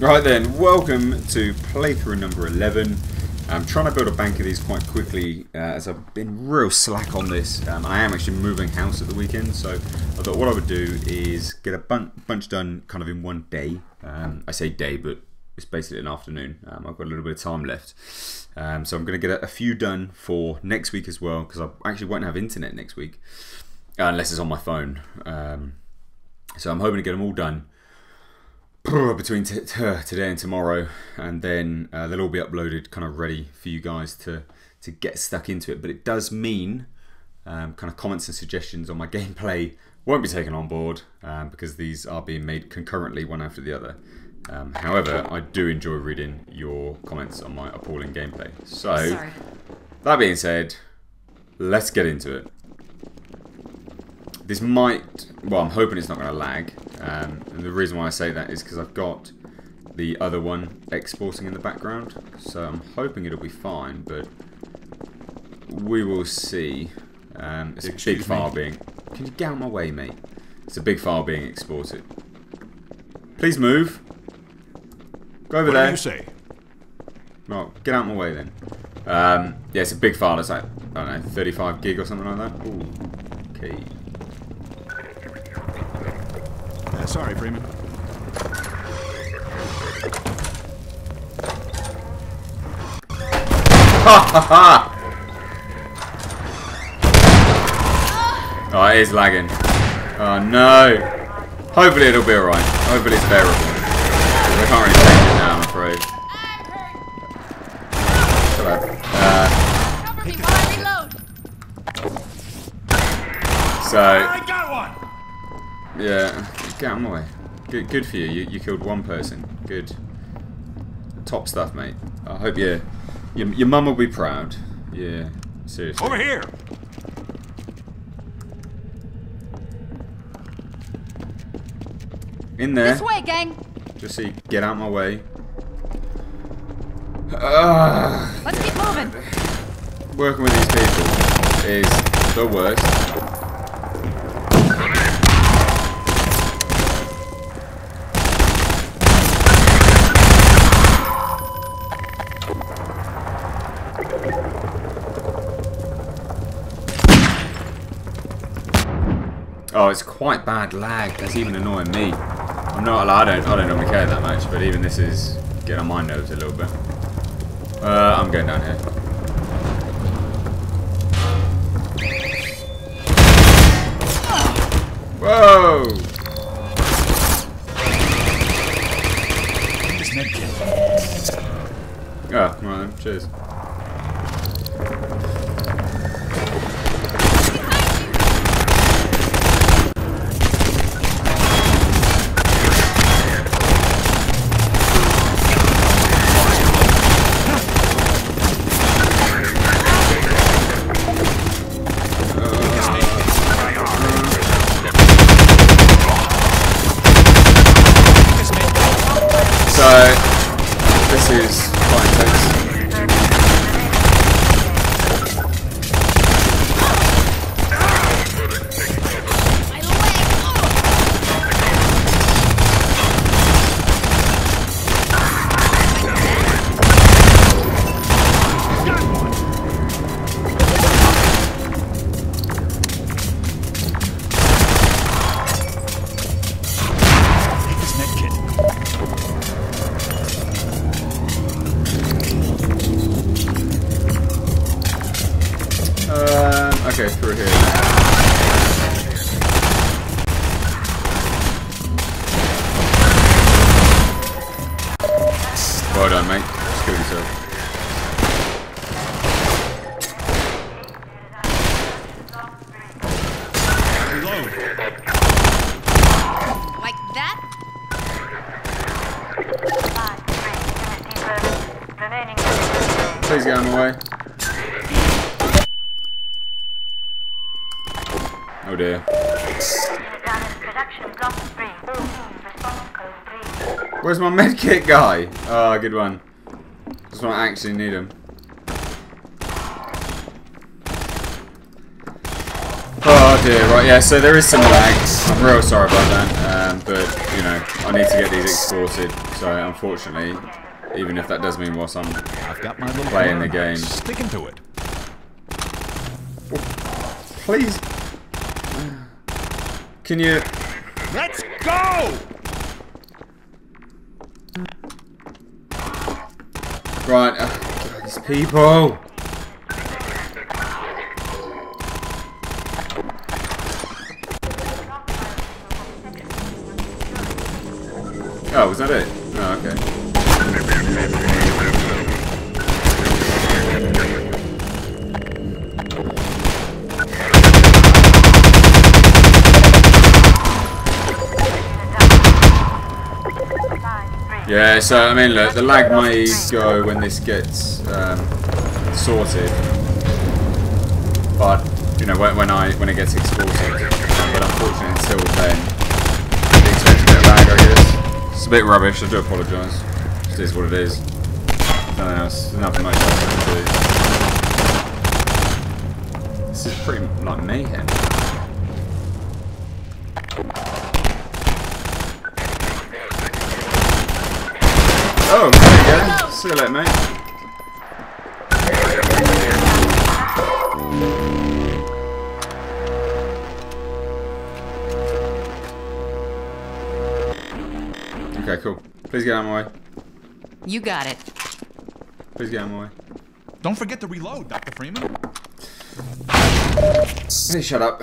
Right then, welcome to playthrough number 11. I'm trying to build a bank of these quite quickly as I've been real slack on this. I am actually moving house at the weekend, so I thought what I would do is get a bunch done kind of in one day. I say day, but it's basically an afternoon. I've got a little bit of time left. So I'm going to get a few done for next week as well, because I actually won't have internet next week, unless it's on my phone. So I'm hoping to get them all done between today and tomorrow, and then they'll all be uploaded, kind of ready for you guys to get stuck into it. But it does mean kind of comments and suggestions on my gameplay won't be taken on board because these are being made concurrently, one after the other. However, I do enjoy reading your comments on my appalling gameplay. So, sorry. That being said, let's get into it. This might, well, I'm hoping it's not going to lag, and the reason why I say that is because I've got the other one exporting in the background, so I'm hoping it'll be fine, but we will see. It's a big file being, can you get out of my way, mate? It's a big file being exported. Please move. Go over there. What do you say? Well, get out of my way then. Yeah, it's a big file, it's like, I don't know, 35 gig or something like that. Ooh, okay. Sorry, Freeman. Oh, it is lagging. Oh no. Hopefully it'll be alright. Hopefully it's bearable. I can't really change it now, I'm afraid. So I got one! Yeah. Get out of my way. Good for you. You killed one person. Good. Top stuff, mate. I hope you... Your mum will be proud. Yeah. Seriously. Over here! In there. This way, gang! Just so you get out of my way. Let's keep moving. Working with these people is the worst. Oh, it's quite bad lag. That's even annoying me. I'm not. I don't normally care that much, but even this is getting on my nerves a little bit. I'm going down here. Whoa! Oh, right then. Cheers. Okay, through here. Well done, mate. Just kill yourself. Like that? Please get out of the way. Oh dear. Where's my medkit guy? Ah, good one. That's when I actually need him. Oh, do. Right, yeah, so there is some lags. I'm real sorry about that, but, you know, I need to get these exported. So, unfortunately, even if that does mean whilst I'm playing the game. Sticking to it. Please. Can you... Let's go! Right, these people! Oh, was that it? Oh, okay. Yeah, so, I mean, look, the lag may go when this gets sorted. But, you know, when it gets exported. But unfortunately, until then, the expected bit of lag, I guess. It's a bit rubbish, I do apologise. It is what it is. Nothing else, nothing much else I can do. This is pretty like mayhem. Oh, there you go. See you later, mate. Okay, cool. Please get out of my way. You got it. Please get out of my way. Don't forget to reload, Dr. Freeman. Hey, shut up.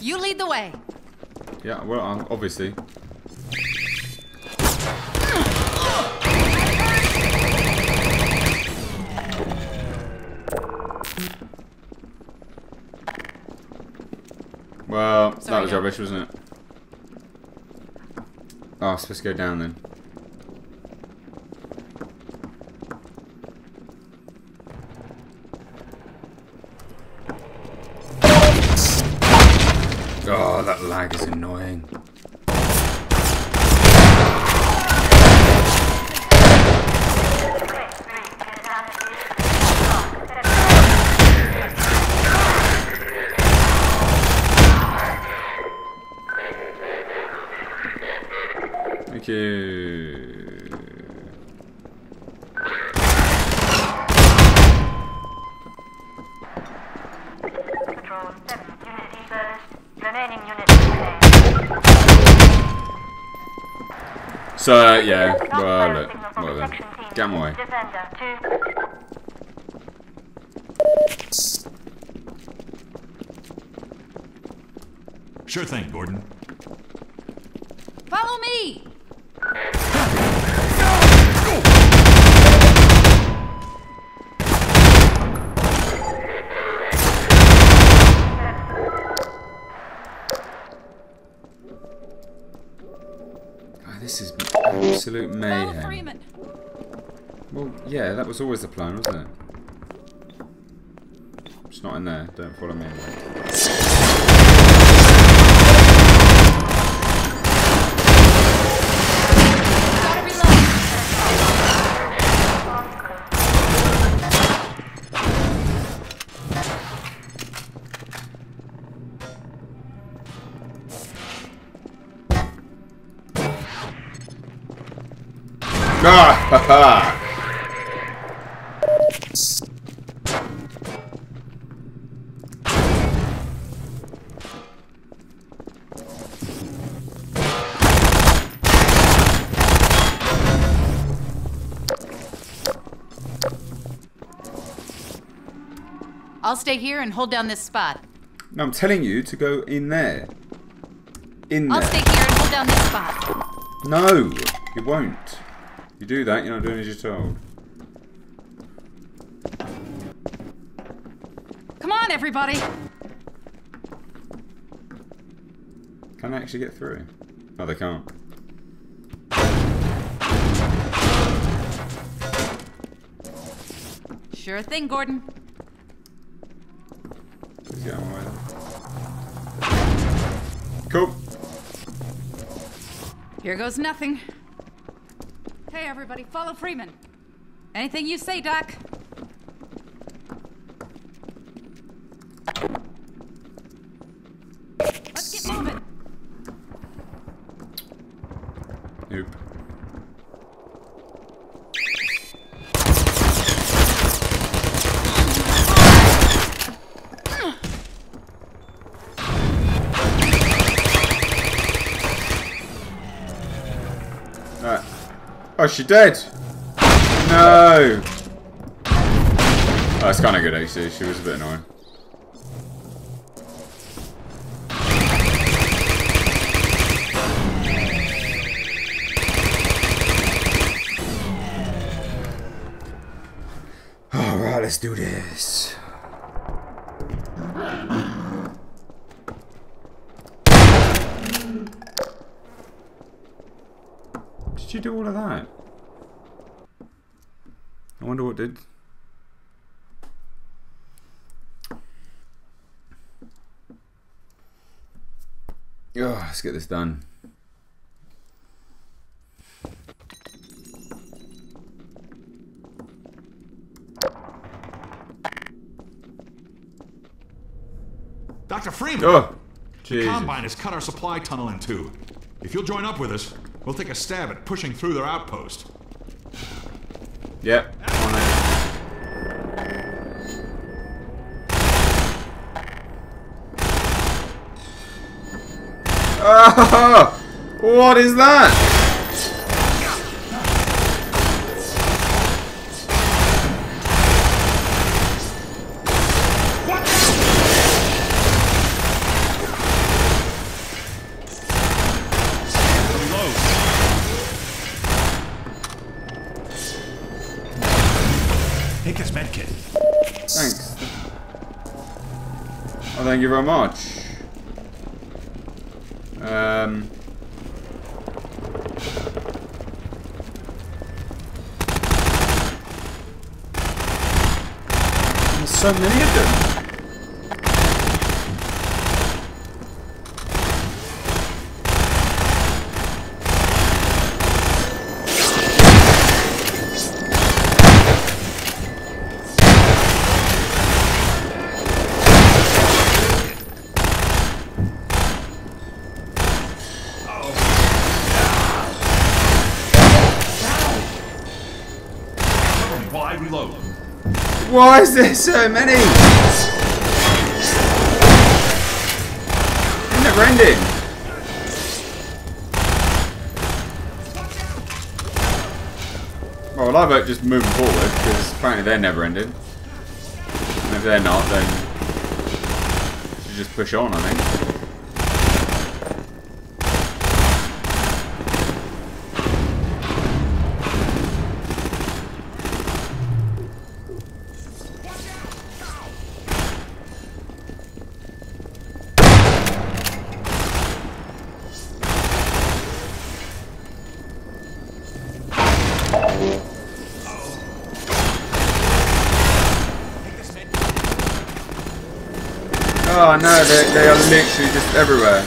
You lead the way. Yeah, well, obviously. Well, sorry, that was rubbish, wasn't it? Oh, I was supposed to go down then. Oh, that lag is annoying. So, yeah, well, look, whatever. Get out my way. Sure thing, Gordon. Follow me! This is absolute mayhem. Well, yeah, that was always the plan, wasn't it? It's not in there. Don't follow me away. I'll stay here and hold down this spot. No, I'm telling you to go in there. In there. I'll stay here and hold down this spot. No, you won't. You do that, you're not doing as you're told. Come on, everybody! Can I actually get through? Oh, they can't. Sure thing, Gordon. Please get out of my way. Cool. Here goes nothing. Hey everybody, follow Freeman. Anything you say, Doc. Let's get moving. Nope. Alright. Oh, she dead. No! Oh, that's kind of good actually, she was a bit annoying. Alright, let's do this. Did you do all of that? I wonder what did. Oh, let's get this done. Dr. Freeman! Oh, the Combine has cut our supply tunnel in two. If you'll join up with us, we'll take a stab at pushing through their outpost. Yep. Oh, what is that? Take his medkit. Thanks. Oh, thank you very much. There's so many of them. Why is there so many? They're never ending. Well, I vote just moving forward because apparently they're never ending. And if they're not, then we should just push on, I think. Oh no, they are literally just everywhere.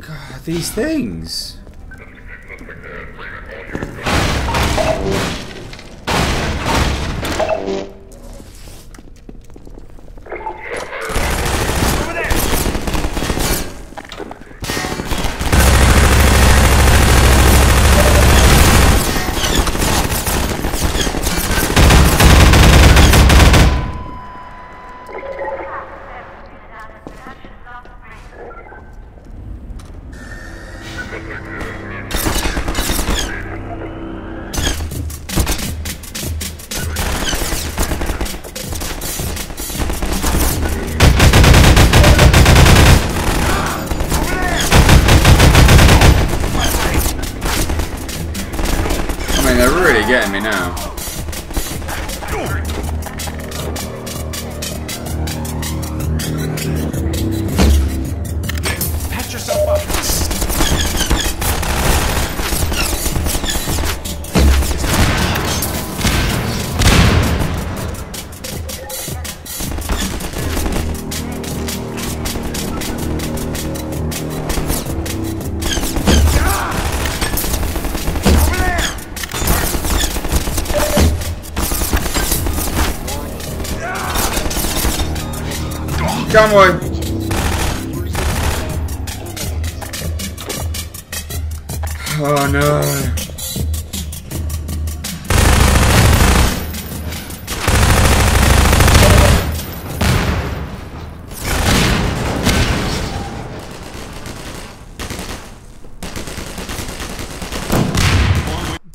God, these things. Getting me now. Patch yourself up. Come on. Oh no.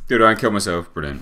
Dude, I killed myself. Brilliant.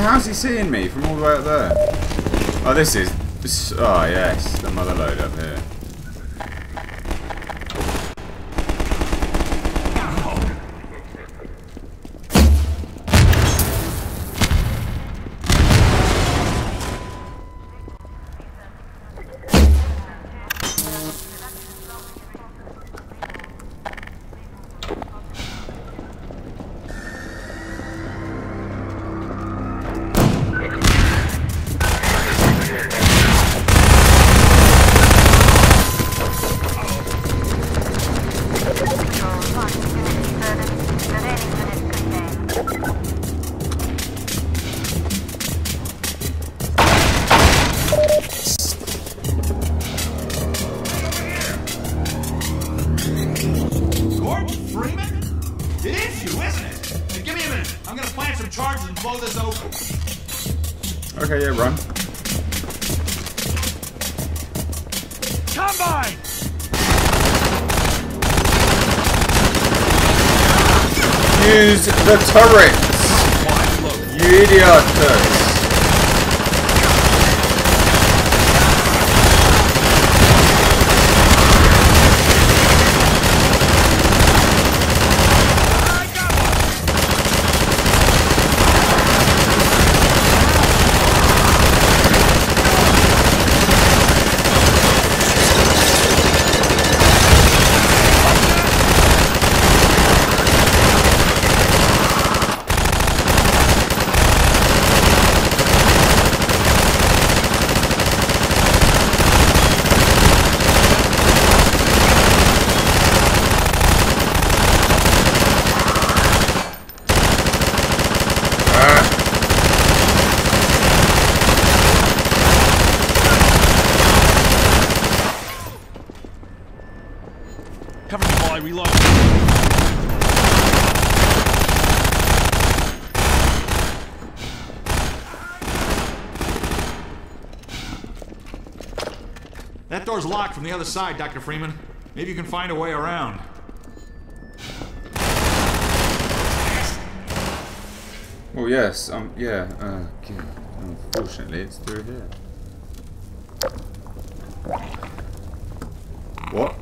How's he seeing me from all the way up there? Oh, this is... Oh, yes. The mother load up here. Okay, yeah, run. Combine! Use the turrets! You idiots! That door's locked from the other side, Dr. Freeman. Maybe you can find a way around. Well, yes, yeah, unfortunately, it's through here. What?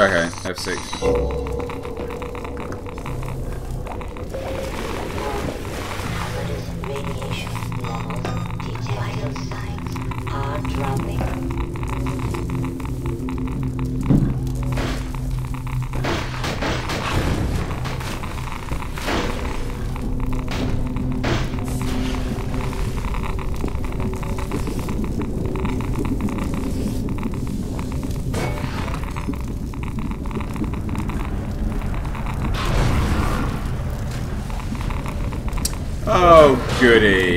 Okay, F6. Oh, goody.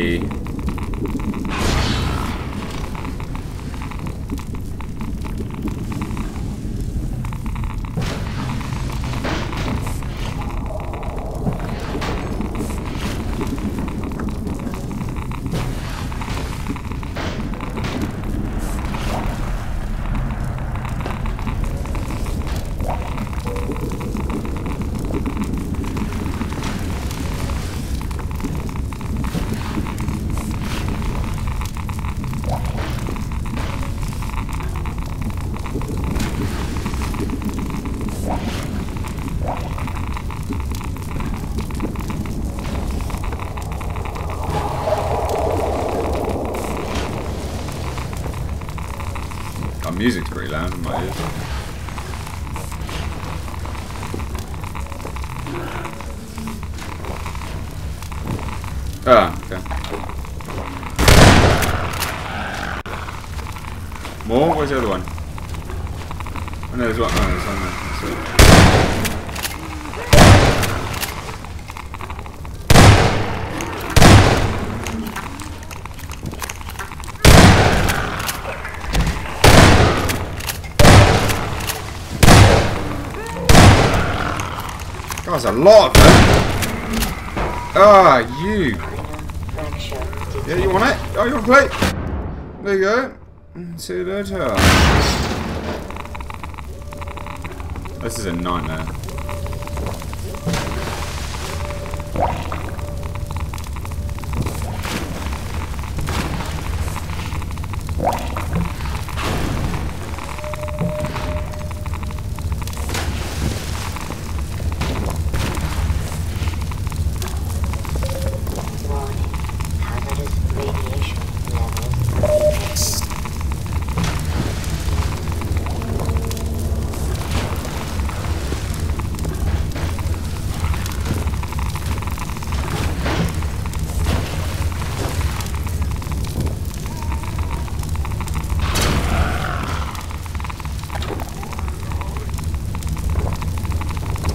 Music's pretty loud in my ears. Ah, okay. More? Where's the other one? Oh no, there's one. Oh, there's one there. That's a lot, man. Ah, you. Yeah, you want it? Oh, you want to play? There you go. See you later. This is a nightmare.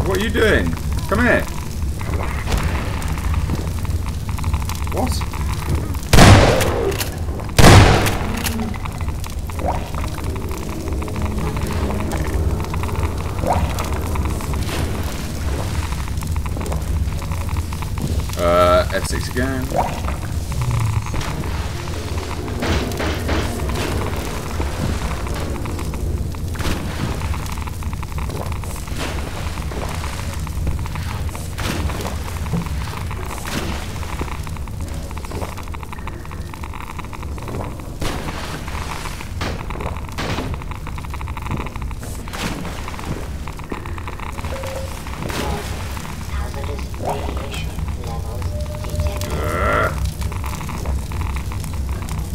What are you doing? Come here. What? F6 again.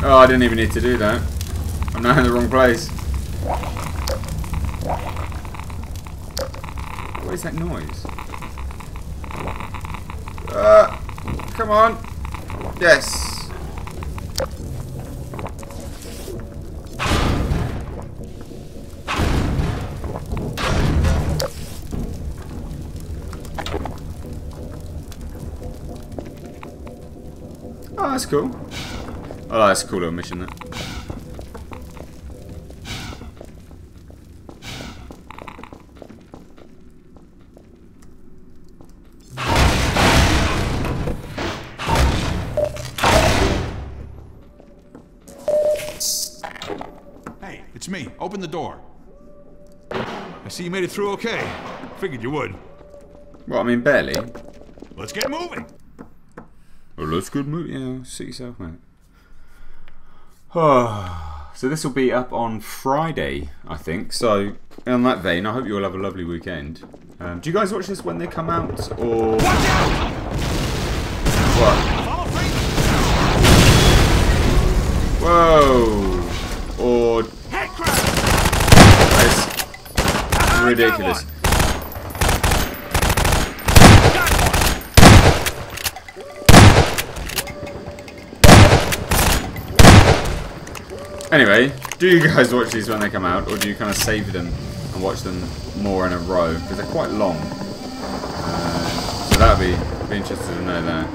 Oh, I didn't even need to do that. I'm now in the wrong place. What is that noise? Come on. Yes. Oh, that's cool. Oh, that's a cool little mission, that. Hey, it's me. Open the door. I see you made it through okay. Figured you would. Well, I mean, barely. Let's get moving. Oh, let's get moving. Yeah, suit yourself, mate. Oh, so this will be up on Friday, I think. So, in that vein, I hope you all have a lovely weekend. Do you guys watch this when they come out, or...? Watch out! What? Whoa! Or... That is ridiculous. Anyway, do you guys watch these when they come out, or do you kind of save them and watch them more in a row? Because they're quite long. So that would be interesting to know that.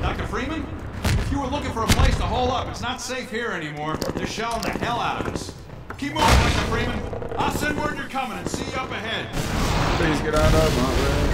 Dr. Freeman, if you were looking for a place to hole up, it's not safe here anymore. They're shelling the hell out of us. Keep moving, Dr. Freeman. I'll send word you're coming and see you up ahead. Please get out of my way.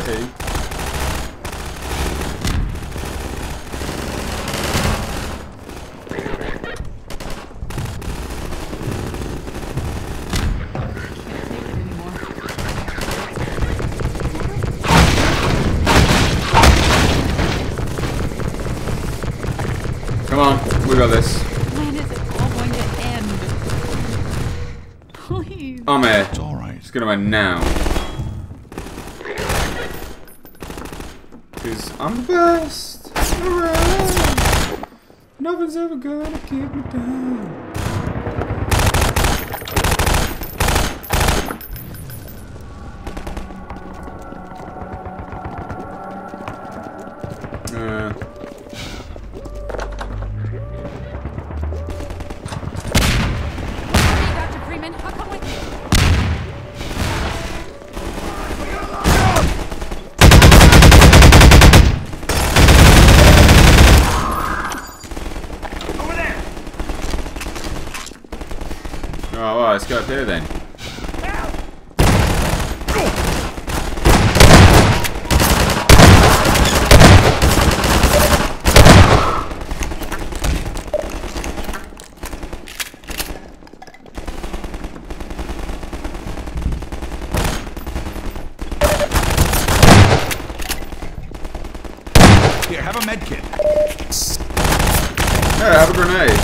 Okay. Come on, we got this. When is it all going to end? Please. I'm here. It's all right. It's gonna end now. Cause I'm the best around. Nothing's ever gonna keep me down. Let's go up here then. Here, have a med kit. Here, have a grenade.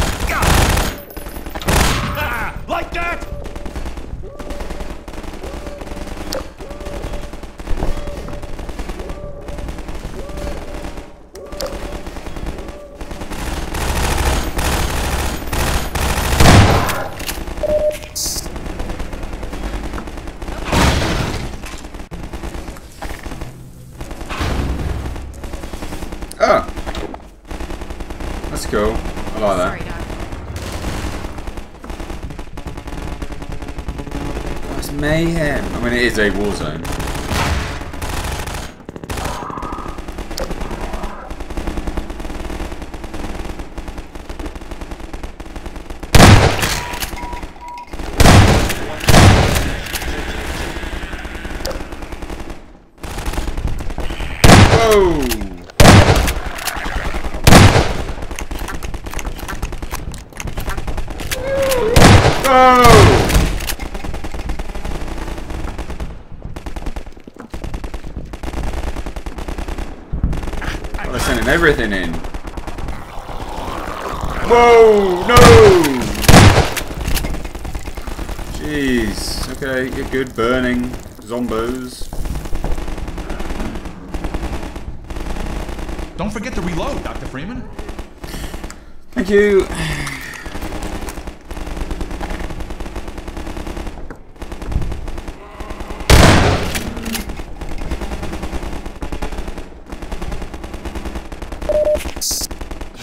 Mayhem. I mean, it is a war zone. Whoa! Everything in. Whoa! No! Jeez. Okay, you're good. Burning. Zombos. Don't forget to reload, Dr. Freeman. Thank you.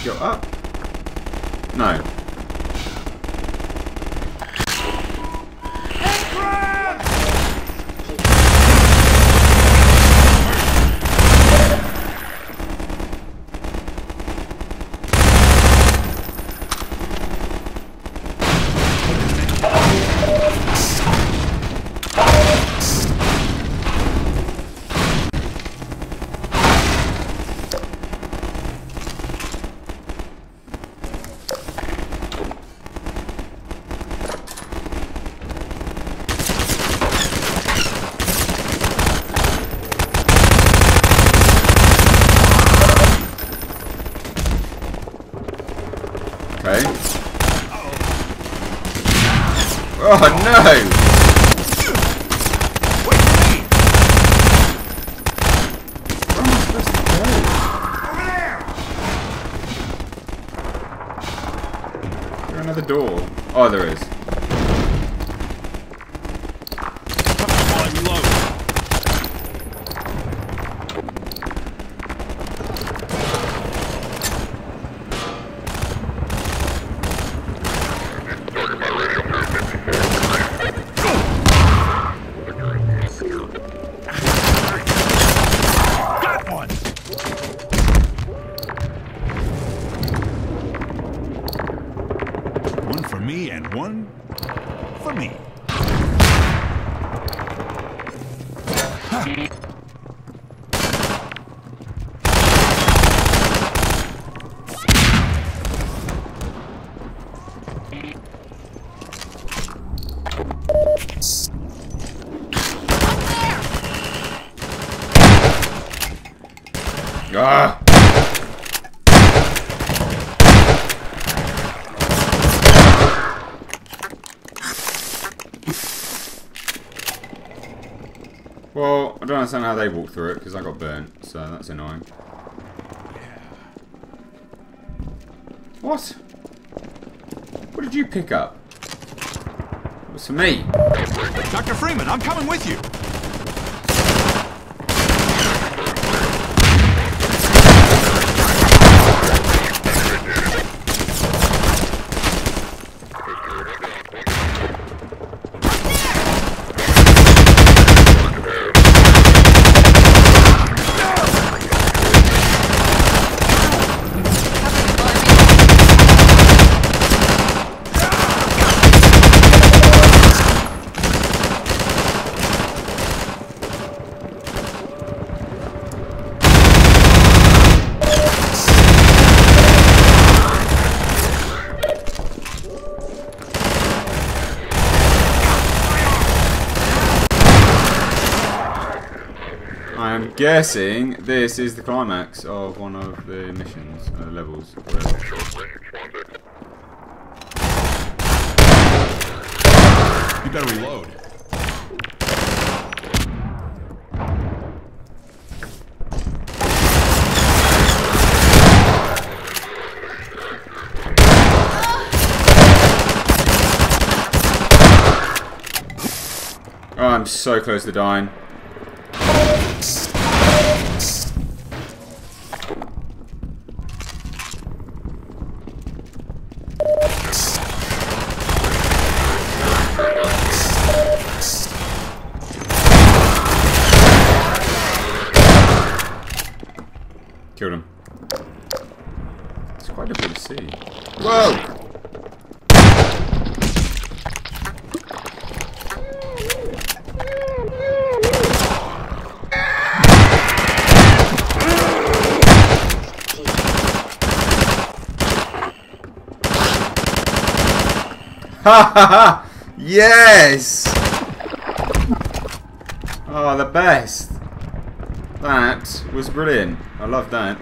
Go up? No. Okay. Oh no! Where am I supposed to go? Over there! Is there another door? Oh, there is. Ah! Well, I don't understand how they walked through it, because I got burnt, so that's annoying. What? What did you pick up? It was for me. Dr. Freeman, I'm coming with you. I'm guessing this is the climax of one of the missions, levels, whatever. You better reload. Oh, I'm so close to dying. Killed him. It's quite difficult to see. Whoa! Ha ha ha! Yes! Oh, the best! That was brilliant. I love that.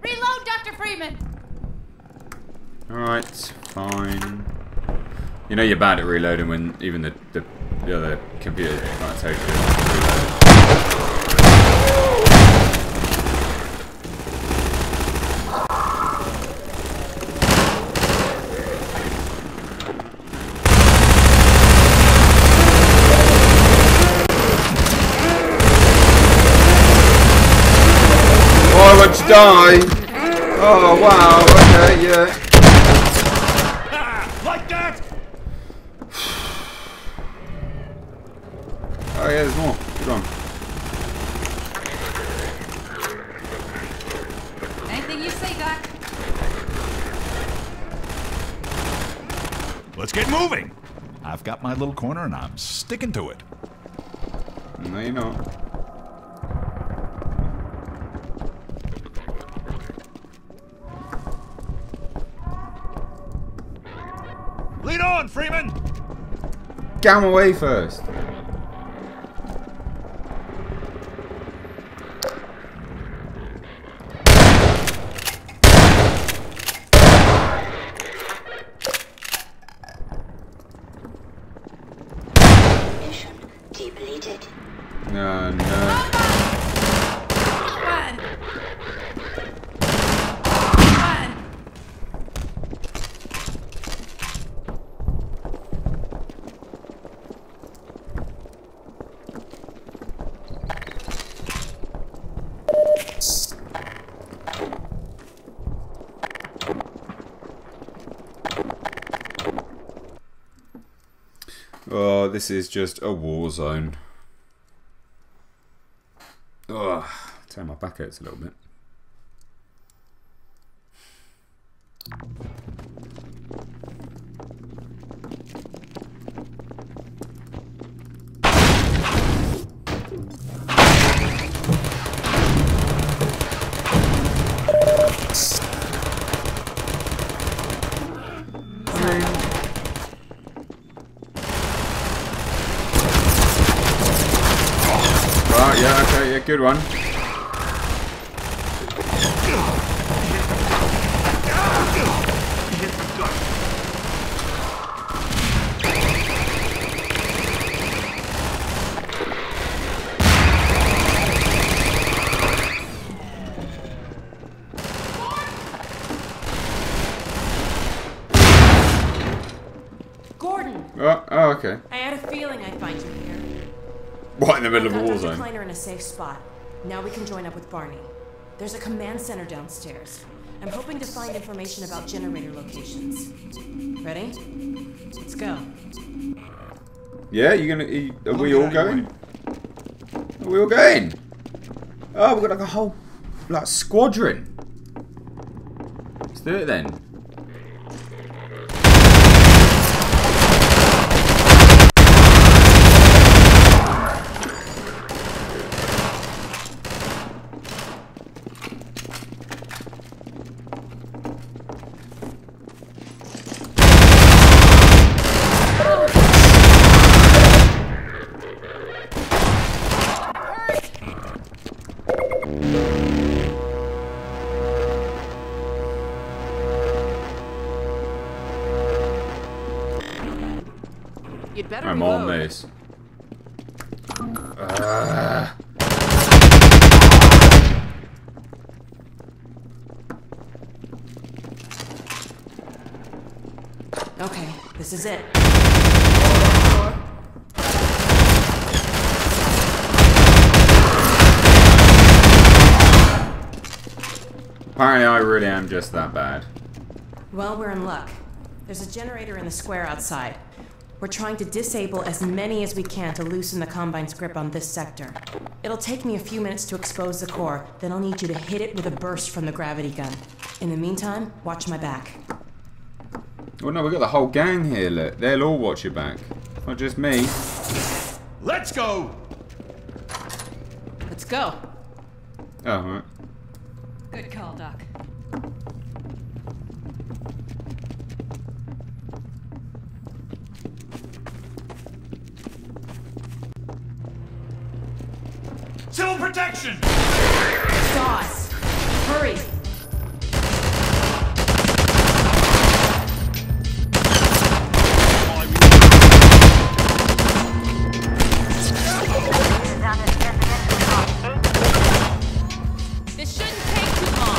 Reload, Dr. Freeman! Alright, fine. You know you're bad at reloading when even the other computer can't take it. Die! Oh wow, okay, yeah. Ah, like that! Oh yeah, there's more. Good one. Anything you say, Doc? Let's get moving! I've got my little corner and I'm sticking to it. No, you know. Lead on, Freeman! Get him away first. Mission depleted. No, no. Oh, this is just a war zone. Oh, turn my back hurts a little bit. Yeah, okay, yeah, good one. find you here. What, in the middle of a war zone? I've got Dr. Kleiner in a safe spot. Now we can join up with Barney. There's a command center downstairs. I'm hoping to find information about generator locations. Ready? Let's go. Yeah, you're gonna. Are we all going? Oh, we've got like a whole like squadron. Let's do it then. I'm on this. Okay, this is it. Apparently, I really am just that bad. Well, we're in luck. There's a generator in the square outside. We're trying to disable as many as we can to loosen the Combine's grip on this sector. It'll take me a few minutes to expose the core, then I'll need you to hit it with a burst from the gravity gun. In the meantime, watch my back. Oh no, we've got the whole gang here, look. They'll all watch your back. It's not just me. Let's go! Let's go. Oh, alright. Good call, Doc. Civil protection! Sauce! Hurry! This shouldn't take too long.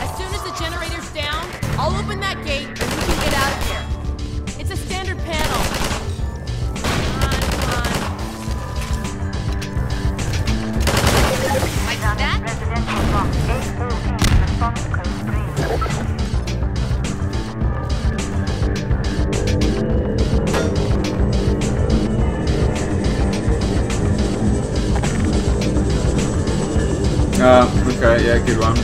As soon as the generator's down, I'll open that gate and we can get out of here. It's a standard panel. Okay, yeah, good one.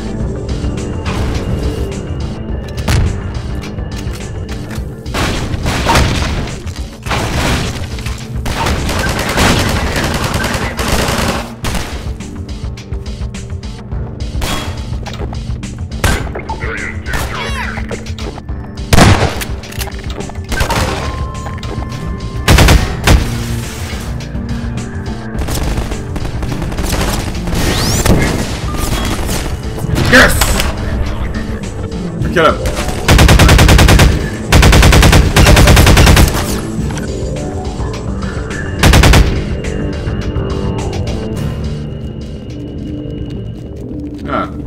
Kill him. Ah.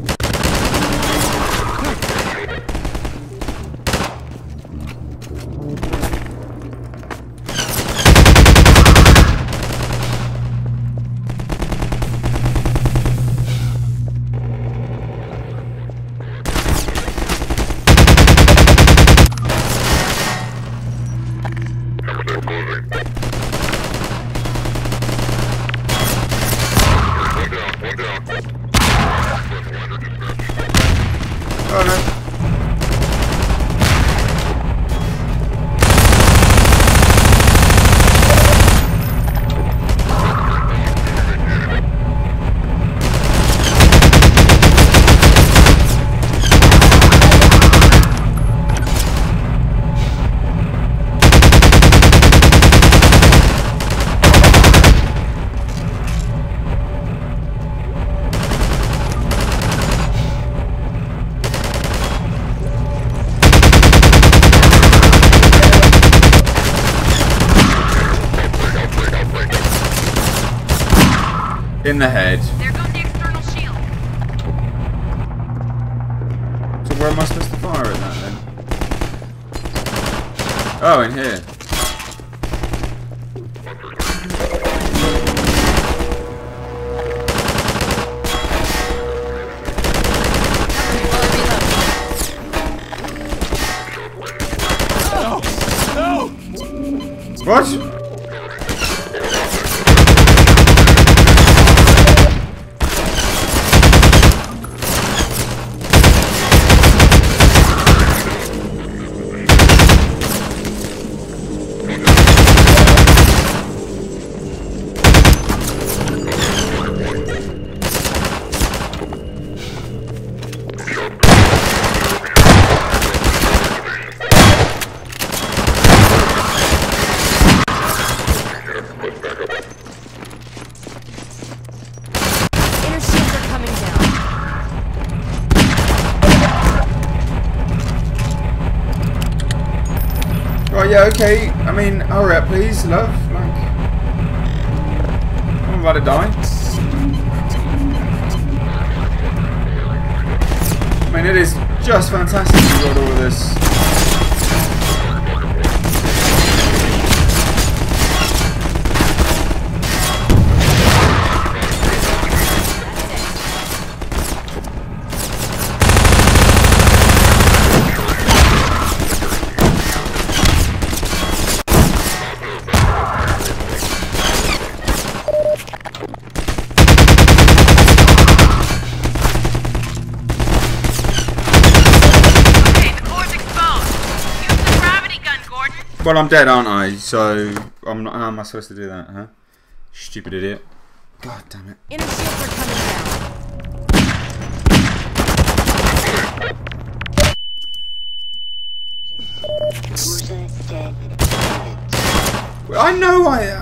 In the head. There goes the external shield. So where am I supposed to fire at that then? Oh, in here. What? Yeah, okay, I mean, hurry up please, love, like, I'm about to die. I mean, it is just fantastic you got all of this. Well, I'm dead, aren't I? So I'm not. How am I supposed to do that, huh? Stupid idiot. God damn it. Inner shields are coming down. Well, I know I.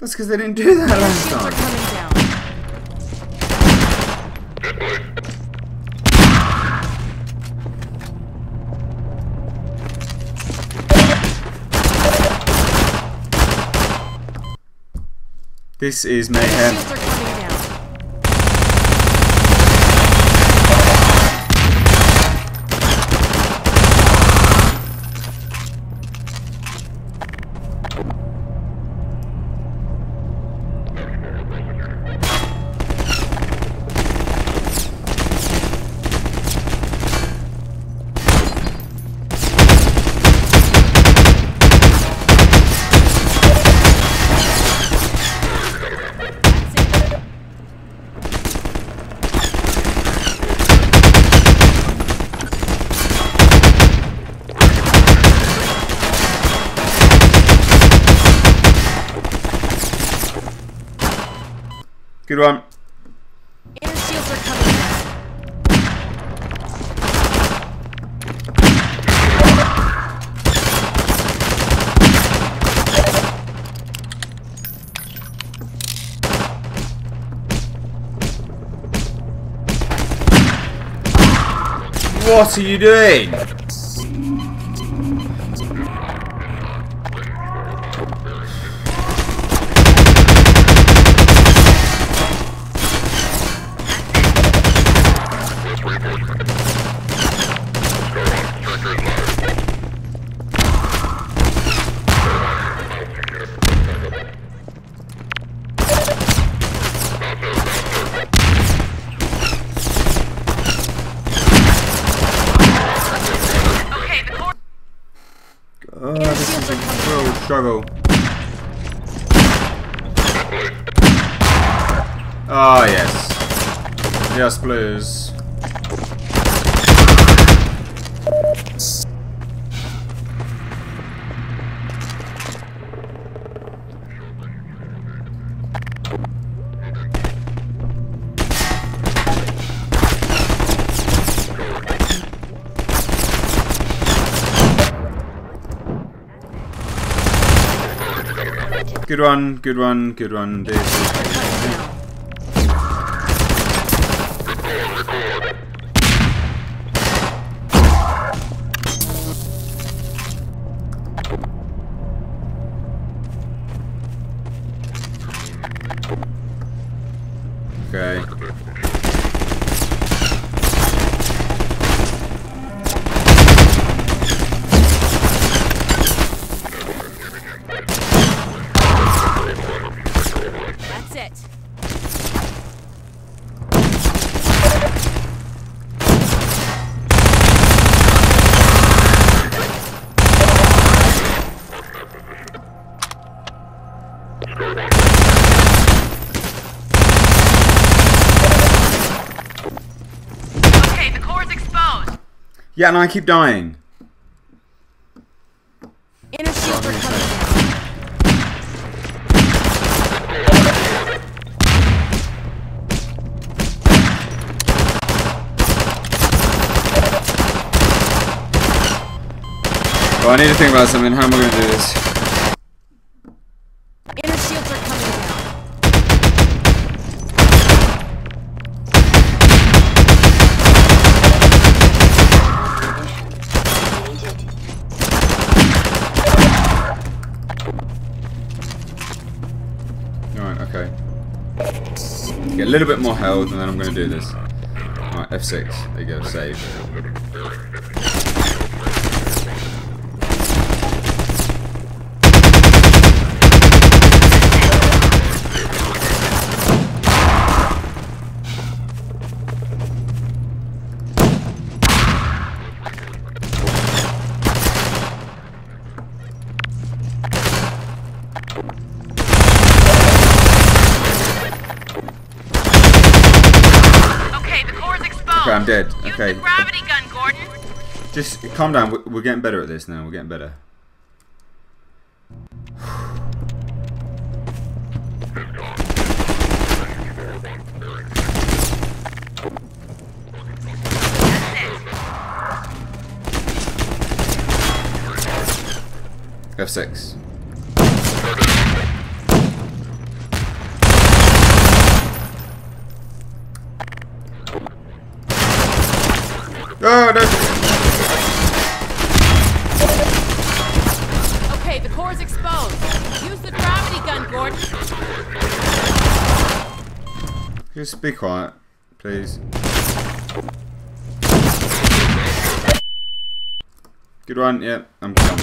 That's because they didn't do that last time. This is mayhem. Good one. Inner shields are coming down. What are you doing? Struggle. Ah, yes. Yes, please. Good one, good one, good one. This is okay. Yeah, and I keep dying. Inner shield recovered. Oh, I need to think about something. How am I going to do this? Inner shields are coming down. Alright, okay. Get a little bit more health and then I'm going to do this. Alright, F6. There you go, save. I'm dead. Use the gravity gun, Gordon. Just calm down. We're getting better at this now. We're getting better. F6. Oh, no. Okay, the core's exposed. Use the gravity gun, Gordon. Just be quiet, please. Good one, yep. Yeah, I'm blocked.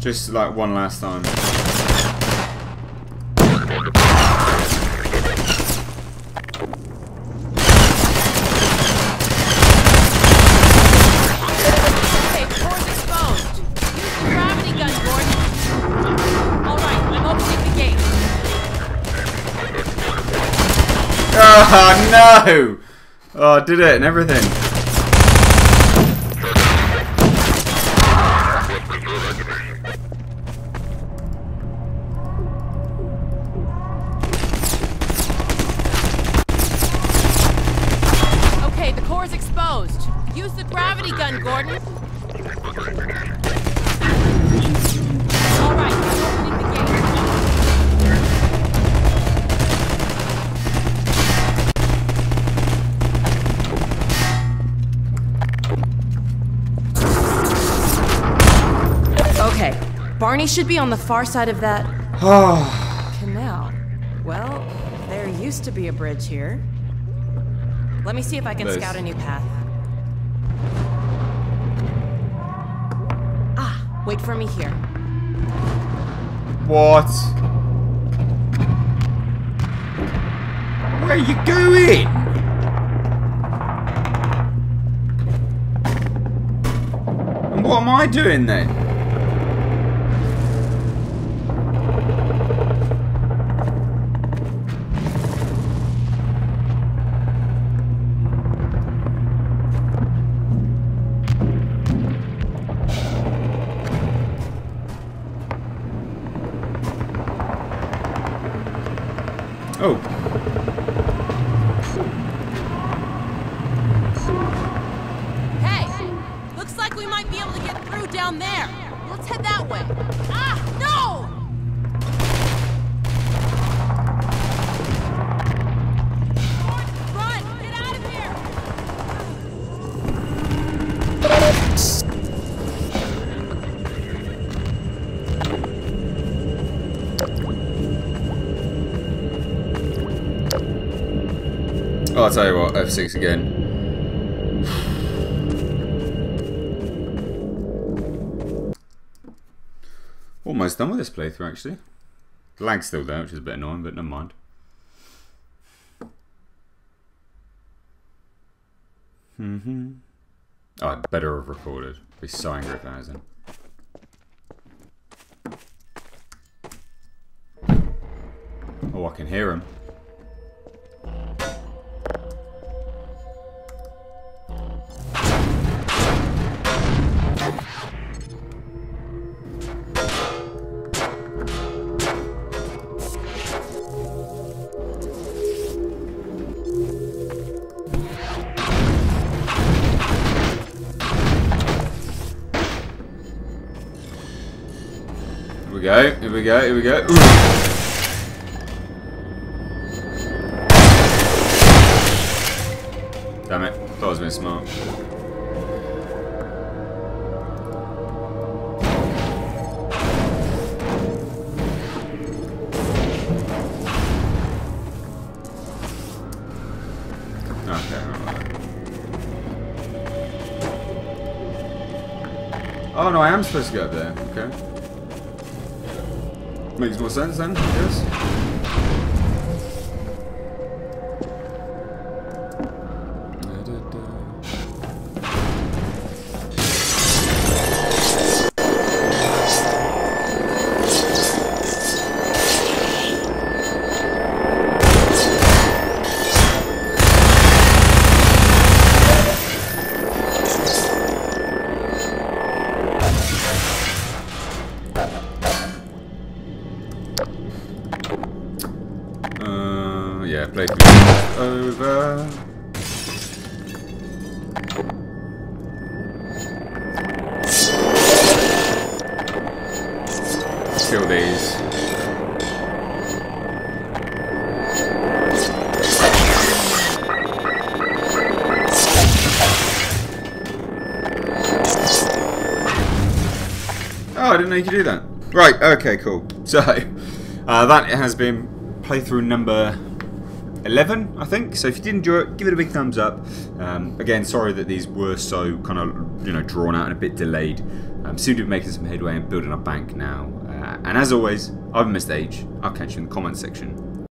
Just like one last time. Okay, the core's exposed. Use the gravity gun, Gordon. Alright, I'm opening the gate. Oh no! Oh, I did it and everything. Use the gravity gun, Gordon. Alright, I'm opening the gate. Okay, Barney should be on the far side of that canal. Well, there used to be a bridge here. Let me see if I can scout a new path. Wait for me here. What? Where are you going? And what am I doing then? Oh. might be able to get through down there. Let's head that way. Ah, no! Oh, I'll tell you what, F6 again. Almost done with this playthrough, actually. The lag's still there, which is a bit annoying, but never mind. Oh, I better have recorded. I'd be so angry if that hasn't. Oh, I can hear him. Here we go, here we go. Damn it, thought I was being smart. Okay, alright. Oh no, I am supposed to go up there, okay. Makes more sense then, I guess. You can do that. Right, okay, cool. So, that has been playthrough number 11, I think. So if you did enjoy it, give it a big thumbs up. Again, sorry that these were so kind of, you know, drawn out and a bit delayed. Seem to be making some headway and building a bank now. And as always, I've missed Age. I'll catch you in the comment section.